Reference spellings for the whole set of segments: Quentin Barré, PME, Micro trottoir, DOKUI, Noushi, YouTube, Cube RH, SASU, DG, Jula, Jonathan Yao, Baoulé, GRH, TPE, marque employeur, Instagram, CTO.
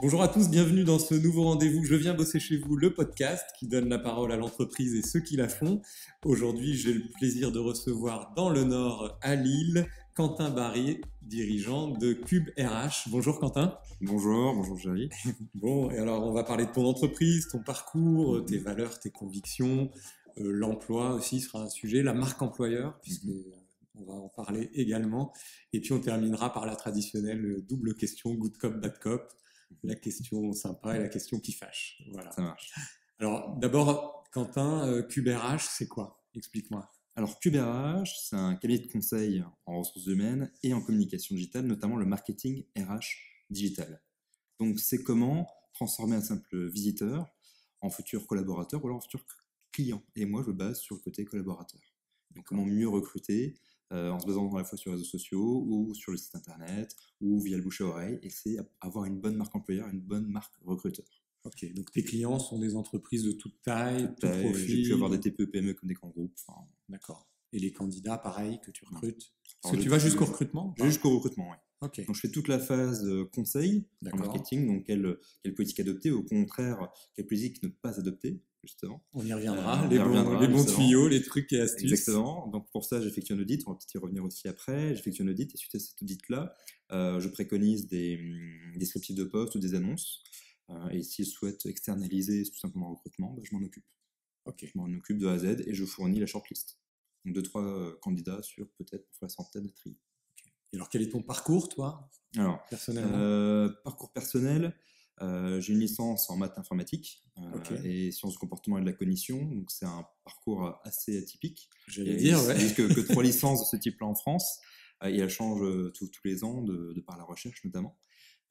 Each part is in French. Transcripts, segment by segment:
Bonjour à tous, bienvenue dans ce nouveau rendez-vous Je viens bosser chez vous, le podcast qui donne la parole à l'entreprise et ceux qui la font. Aujourd'hui, j'ai le plaisir de recevoir dans le Nord, à Lille, Quentin Barré, dirigeant de Cube RH. Bonjour Quentin. Bonjour Jerry. Bon, et alors on va parler de ton entreprise, ton parcours, tes valeurs, tes convictions, l'emploi aussi sera un sujet, la marque employeur, puisque... On va en parler également. Et puis, on terminera par la traditionnelle double question, good cop, bad cop. La question sympa et la question qui fâche. Voilà. Ça marche. Alors, d'abord, Quentin, Cube RH, c'est quoi? Explique-moi. Alors, Cube RH, c'est un cabinet de conseil en ressources humaines et en communication digitale, notamment le marketing RH digital. Donc, c'est comment transformer un simple visiteur en futur collaborateur ou alors en futur client. Et moi, je me base sur le côté collaborateur. Donc, comment mieux recruter en se basant à la fois sur les réseaux sociaux ou sur le site internet ou via le bouche à oreille, et c'est avoir une bonne marque employeur, une bonne marque recruteur. Ok, donc tes clients sont des entreprises de toute taille, tout profil. J'ai pu avoir des TPE, PME comme des grands groupes. Enfin... D'accord. Et les candidats, pareil, que tu recrutes? Parce que tu vas jusqu'au recrutement? Jusqu'au recrutement, oui. Okay. Donc je fais toute la phase conseil en marketing, donc quelle politique adopter, au contraire, quelle politique ne pas adopter, justement. On y reviendra, les bons tuyaux, les trucs et astuces. Exactement, donc pour ça j'effectue un audit, on va peut-être y revenir aussi après, j'effectue un audit et suite à cet audit-là, je préconise des descriptifs de postes ou des annonces, et s'ils souhaitent externaliser tout simplement le recrutement, je m'en occupe. Okay. Je m'en occupe de A à Z et je fournis la shortlist. Donc 2-3 candidats sur peut-être la centaine à trier. Et alors, quel est ton parcours, toi, personnellement? Parcours personnel, j'ai une licence en maths informatique et sciences du comportement et de la cognition. Donc, c'est un parcours assez atypique. J'allais dire, ouais. Il n'y a que 3 licences de ce type-là en France. Et elles changent tous les ans, de par la recherche notamment.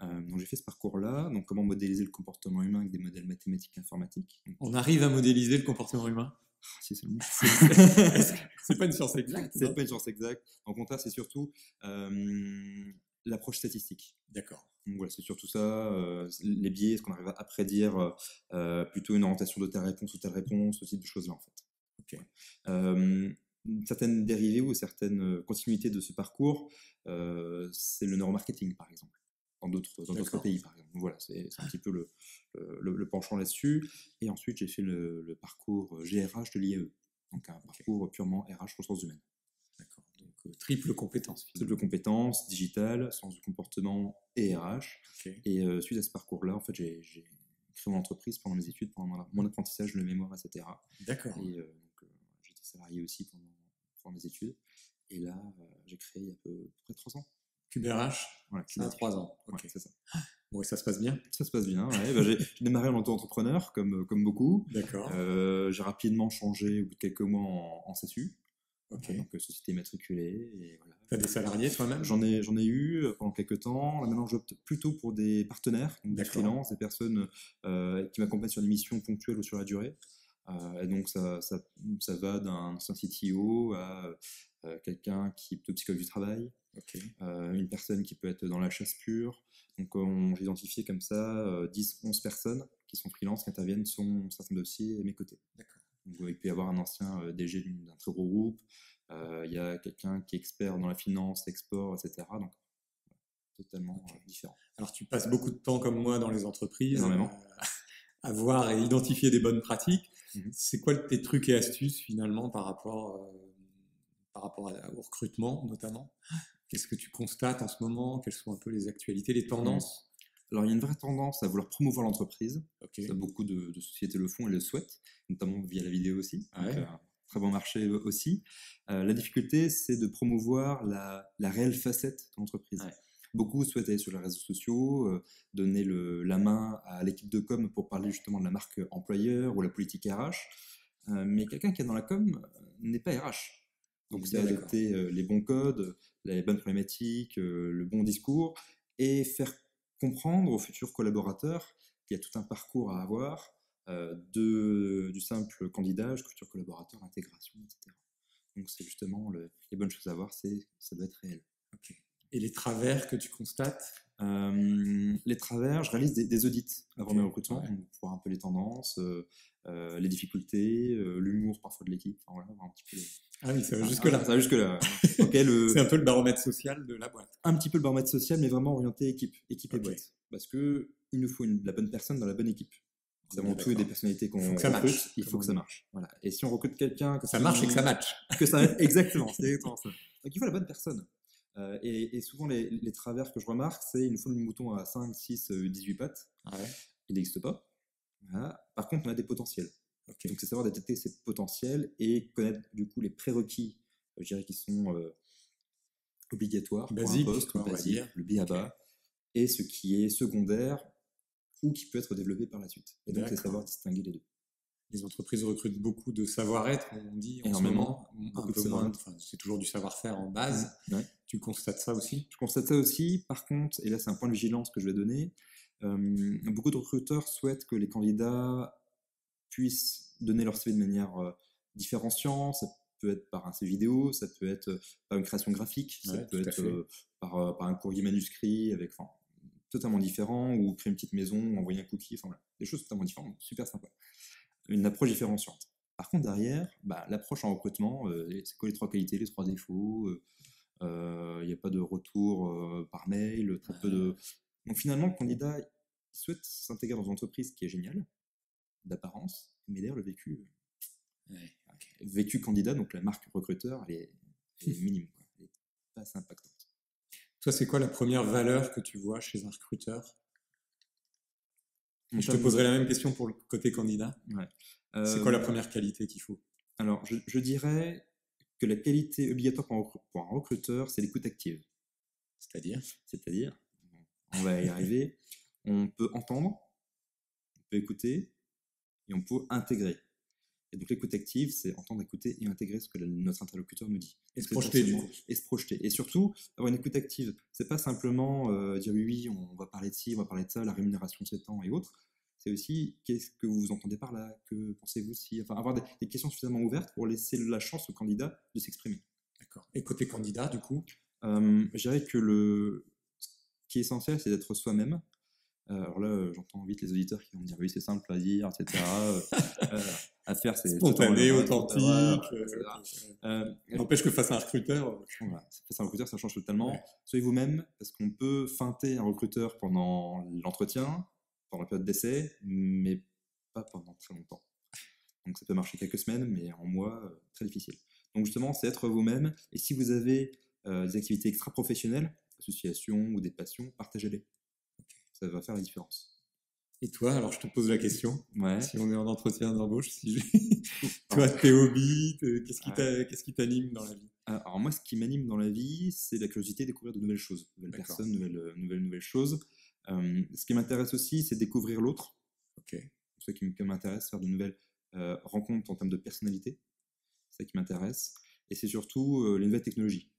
Donc, j'ai fait ce parcours-là. Donc, comment modéliser le comportement humain avec des modèles mathématiques et informatiques. Donc, on arrive à modéliser le comportement humain? Si seulement. C'est pas une science exacte. C'est pas une science exacte. En contraire, c'est surtout l'approche statistique. D'accord. Donc voilà, c'est surtout ça, les biais, ce qu'on arrive à prédire, plutôt une orientation de telle réponse, ce type de choses-là en fait. Ok. Certaines dérivées ou certaines continuités de ce parcours, c'est le neuromarketing par exemple. Dans d'autres pays, par exemple. Voilà, c'est un petit peu le penchant là-dessus. Et ensuite, j'ai fait le parcours GRH de l'IAE, donc un parcours purement RH, ressources humaines. D'accord, donc triple compétence. Finalement. Triple compétence, digitale, sciences du comportement et RH. Okay. Et suite à ce parcours-là, en fait, j'ai créé mon entreprise pendant mes études, pendant mon apprentissage, le mémoire, etc. D'accord. Et donc, j'étais salarié aussi pendant mes études. Et là, j'ai créé il y a à peu près 3 ans. Cube RH, voilà, c'est à 3 ans. Okay. Ouais, c'est ça. Bon, et ça se passe bien? Ça se passe bien, ouais. J'ai démarré en auto-entrepreneur, comme beaucoup. D'accord. J'ai rapidement changé, au bout de quelques mois, en SASU. Ok. Donc, société matriculée. Et voilà. T'as des salariés toi-même? J'en ai eu pendant quelques temps. Là, maintenant, j'opte plutôt pour des partenaires, des freelances, des personnes qui m'accompagnent sur des missions ponctuelles ou sur la durée. Et donc, ça va d'un ancien CTO à quelqu'un qui est plutôt psychologue du travail. Okay. Une personne qui peut être dans la chasse pure. Donc, on a identifié comme ça 10-11 personnes qui sont freelance, qui interviennent sur certains dossiers à mes côtés. D'accord. Donc, il peut y avoir un ancien DG d'un très gros groupe, il y a quelqu'un qui est expert dans la finance, l'export, etc. Donc, totalement différent. Alors, tu passes beaucoup de temps comme moi dans les entreprises, à voir et identifier des bonnes pratiques. Mm-hmm. C'est quoi tes trucs et astuces finalement par rapport au recrutement notamment? Qu'est-ce que tu constates en ce moment? Quelles sont un peu les actualités, les tendances? Alors, il y a une vraie tendance à vouloir promouvoir l'entreprise. Okay. Ça, beaucoup de sociétés le font et le souhaitent, notamment via la vidéo aussi. Ouais. Donc, très bon marché aussi. La difficulté, c'est de promouvoir la réelle facette de l'entreprise. Ouais. Beaucoup souhaitent aller sur les réseaux sociaux, donner la main à l'équipe de com pour parler justement de la marque employeur ou la politique RH. Mais quelqu'un qui est dans la com n'est pas RH. Donc, c'est adapter les bons codes, les bonnes problématiques, le bon discours, et faire comprendre aux futurs collaborateurs qu'il y a tout un parcours à avoir du simple candidat jusqu'au futur collaborateur, intégration, etc. Donc, c'est justement les bonnes choses à avoir, ça doit être réel. Okay. Et les travers que tu constates? Les travers, je réalise des audits avant mes recrutements, pour voir un peu les tendances, les difficultés, l'humour parfois de l'équipe. Enfin, voilà, un petit peu... Ah oui, ça va jusque-là. Ça va jusque-là. Okay, c'est un peu le baromètre social de la boîte. Un petit peu le baromètre social, mais vraiment orienté équipe et boîte. Parce qu'il nous faut la bonne personne dans la bonne équipe. C'est avant tout des personnalités qu'on recrute, il faut que ça marche. Voilà. Et si on recrute quelqu'un... Que ça marche et que ça matche. Exactement, c'est exactement ça. Donc il faut la bonne personne. Et souvent, les travers que je remarque, c'est qu'il nous faut le mouton à 5, 6, 18 pattes. Ah ouais. Il n'existe pas. Voilà. Par contre, on a des potentiels. Okay. Donc c'est savoir détecter ces potentiels et connaître du coup les prérequis, je dirais, qui sont obligatoires basique, pour un poste, basique, le B.A.B.A. Okay. Et ce qui est secondaire ou qui peut être développé par la suite. Et donc, c'est savoir distinguer les deux. Les entreprises recrutent beaucoup de savoir-être, on dit, en ce moment, un peu moins. Enfin, c'est toujours du savoir-faire en base. Ouais. Tu constates ça aussi ? Je constate ça aussi. Par contre, et là, c'est un point de vigilance que je vais donner, beaucoup de recruteurs souhaitent que les candidats puissent donner leur CV de manière différenciante. Ça peut être par un CV vidéo, ça peut être par une création graphique, ça peut être par un courrier manuscrit, avec... Enfin, totalement différent, ou créer une petite maison, ou envoyer un cookie, enfin voilà, des choses totalement différentes, super sympa. Une approche différenciante. Par contre, derrière, bah, l'approche en recrutement, c'est quoi les trois qualités, les trois défauts, il n'y a pas de retour par mail, très peu de... Donc finalement, le candidat il souhaite s'intégrer dans une entreprise qui est géniale, d'apparence, mais derrière le vécu, vécu candidat, donc la marque recruteur, elle est minime, quoi. Elle n'est pas assez impactante. Toi, c'est quoi la première valeur que tu vois chez un recruteur ? Je te poserai la même question pour le côté candidat. Ouais. C'est quoi la première qualité qu'il faut ? Alors, je dirais que la qualité obligatoire pour un recruteur, c'est l'écoute active. C'est-à-dire ? On va y arriver. On peut entendre, on peut écouter et on peut intégrer. Et donc l'écoute active, c'est entendre, écouter et intégrer ce que notre interlocuteur nous dit. Et se projeter du coup. Et se projeter. Et surtout, avoir une écoute active, c'est pas simplement dire oui, on va parler de ci, on va parler de ça, la rémunération de ces temps et autres. C'est aussi qu'est-ce que vous entendez par là, que pensez-vous si... Enfin, avoir des questions suffisamment ouvertes pour laisser la chance au candidat de s'exprimer. D'accord. Et côté candidat, du coup je dirais que ce qui est essentiel, c'est d'être soi-même. Alors là, j'entends vite les auditeurs qui vont me dire oui, c'est simple à dire, etc. À faire, c'est spontané, authentique. N'empêche que face à un recruteur, voilà, face à un recruteur, ça change totalement. Ouais. Soyez vous-même, parce qu'on peut feinter un recruteur pendant l'entretien, pendant la période d'essai, mais pas pendant très longtemps. Donc ça peut marcher quelques semaines, mais en mois, très difficile. Donc justement, c'est être vous-même. Et si vous avez des activités extra-professionnelles, associations ou des passions, partagez-les. Ça va faire la différence. Et toi, alors je te pose la question, si on est en entretien d'embauche, toi, tes hobbies, qu'est-ce qui t'anime dans la vie ? Alors moi, ce qui m'anime dans la vie, c'est la curiosité de découvrir de nouvelles choses, de nouvelles personnes, nouvelles choses. Ce qui m'intéresse aussi, c'est découvrir l'autre. Okay. C'est ça qui m'intéresse, faire de nouvelles rencontres en termes de personnalité. C'est ça qui m'intéresse. Et c'est surtout les nouvelles technologies.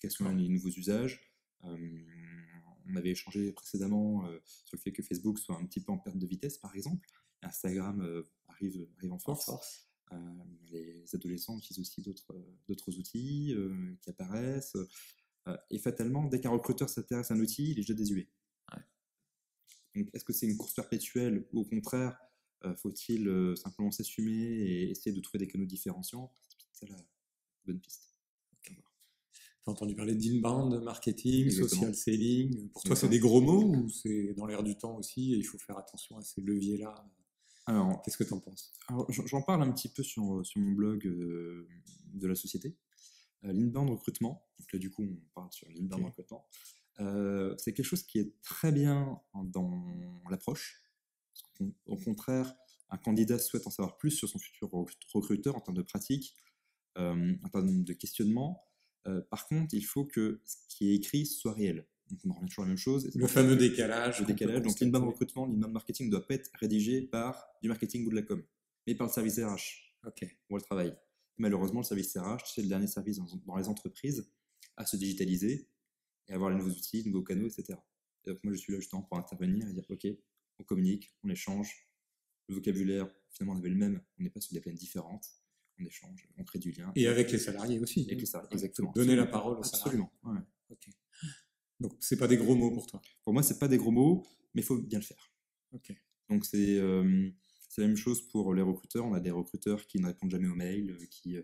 Quels sont les nouveaux usages ? On avait échangé précédemment sur le fait que Facebook soit un petit peu en perte de vitesse, par exemple. Instagram arrive en force. Les adolescents utilisent aussi d'autres outils qui apparaissent. Et fatalement, dès qu'un recruteur s'intéresse à un outil, il est déjà désuet. Ouais. Donc, est-ce que c'est une course perpétuelle ou au contraire, faut-il simplement s'assumer et essayer de trouver des canaux différenciants ? C'est la bonne piste. Tu as entendu parler d'inbound, marketing, social selling. Pour toi, c'est des gros mots ou c'est dans l'air du temps aussi et il faut faire attention à ces leviers-là ? Alors, qu'est-ce que tu en penses ? Alors, j'en parle un petit peu sur mon blog de la société. L'inbound recrutement, donc là du coup, on parle sur l'inbound recrutement. C'est quelque chose qui est très bien dans l'approche. Au contraire, un candidat souhaite en savoir plus sur son futur recruteur en termes de pratique, en termes de questionnement. Par contre, il faut que ce qui est écrit soit réel. Donc, on en revient toujours à la même chose. Le fameux décalage. Donc, l'inbound recrutement, l'inbound marketing ne doit pas être rédigé par du marketing ou de la com, mais par le service RH. OK. Pour le travail. Malheureusement, le service RH, c'est le dernier service dans les entreprises à se digitaliser et avoir les nouveaux outils, les nouveaux canaux, etc. Et donc, moi, je suis là justement pour intervenir et dire OK, on communique, on échange. Le vocabulaire, finalement, on avait le même. On n'est pas sur des plaines différentes. On échange, on crée du lien. Et avec les salariés aussi. Avec les salariés, exactement. Donner la parole aux salariés. Absolument. Ouais. Okay. Donc, ce n'est pas des gros mots pour toi ? Pour moi, ce n'est pas des gros mots, mais il faut bien le faire. Okay. Donc, c'est C'est la même chose pour les recruteurs. On a des recruteurs qui ne répondent jamais aux mails, qui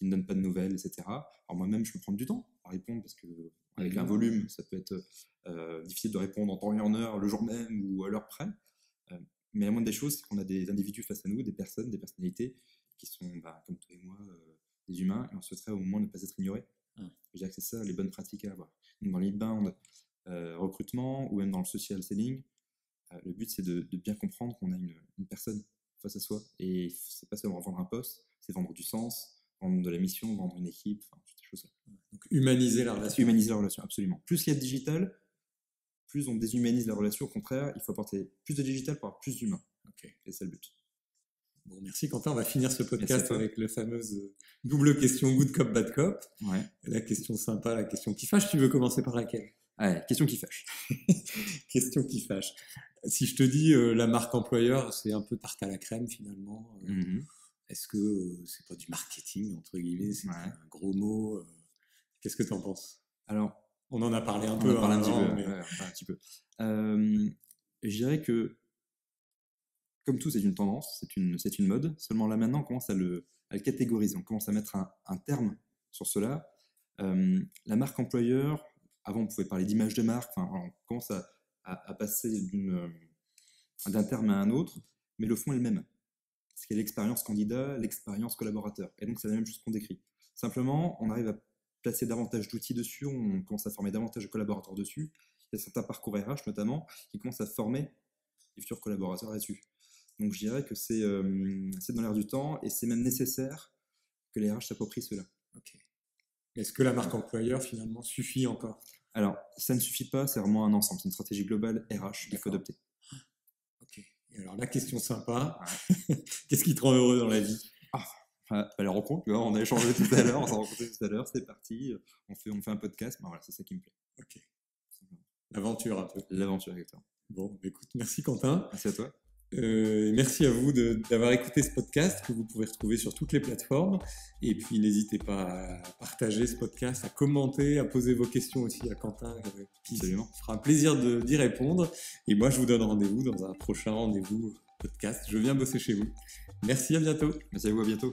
ne donnent pas de nouvelles, etc. Alors moi-même, je peux prendre du temps à répondre parce que avec un volume, ça peut être difficile de répondre en temps et en heure, le jour même ou à l'heure près. Mais la moindre des choses, c'est qu'on a des individus face à nous, des personnes, des personnalités qui sont, comme toi et moi, des humains, et on souhaiterait au moins ne pas être ignorés. Ah ouais. Je dirais que c'est ça les bonnes pratiques à avoir. Donc, dans l'inbound recrutement ou même dans le social selling, le but c'est de bien comprendre qu'on a une personne face à soi. Et c'est pas seulement vendre un poste, c'est vendre du sens, vendre de la mission, vendre une équipe, enfin, toutes ces choses-là. Ouais. Donc humaniser la relation. Humaniser la relation, absolument. Plus il y a de digital, plus on déshumanise la relation. Au contraire, il faut apporter plus de digital pour avoir plus d'humain. Okay. Et c'est le but. Bon, merci Quentin, on va finir ce podcast avec la fameuse double question good cop, bad cop. Ouais. La question sympa, la question qui fâche, tu veux commencer par laquelle? Ouais, question qui fâche. Question qui fâche. Si je te dis la marque employeur, c'est un peu tarte à la crème finalement. Est-ce que c'est pas du marketing, entre guillemets, c'est un gros mot qu'est-ce que tu en penses? Alors, on en a parlé un peu. On en a parlé un petit peu. Je dirais que comme tout, c'est une tendance, c'est une mode. Seulement là, maintenant, on commence à le catégoriser. On commence à mettre un terme sur cela. La marque employeur, avant, on pouvait parler d'image de marque. On commence à passer d'un terme à un autre, mais le fond est le même. C'est l'expérience candidat, l'expérience collaborateur. Et donc, c'est la même chose qu'on décrit. Simplement, on arrive à placer davantage d'outils dessus, on commence à former davantage de collaborateurs dessus. Il y a certains parcours RH, notamment, qui commencent à former les futurs collaborateurs là-dessus. Donc je dirais que c'est dans l'air du temps et c'est même nécessaire que les RH s'approprient cela. Okay. Est-ce que la marque employeur finalement suffit encore? Alors ça ne suffit pas, c'est vraiment un ensemble, c'est une stratégie globale RH qu'il faut adopter. Ok. Et alors la question sympa, qu'est-ce qui te rend heureux dans la vie? La rencontre, tu vois, on a échangé tout à l'heure, on s'est rencontrés tout à l'heure, c'est parti, on fait un podcast, ben voilà, c'est ça qui me plaît. Ok. L'aventure un peu. L'aventure, exactement. Bon, écoute, merci Quentin. Merci à toi. Merci à vous d'avoir écouté ce podcast que vous pouvez retrouver sur toutes les plateformes, et puis n'hésitez pas à partager ce podcast, à commenter, à poser vos questions aussi à Quentin qui fera un plaisir d'y répondre, et moi je vous donne rendez-vous dans un prochain rendez-vous podcast. Je viens bosser chez vous. Merci, à bientôt. Merci à vous, à bientôt.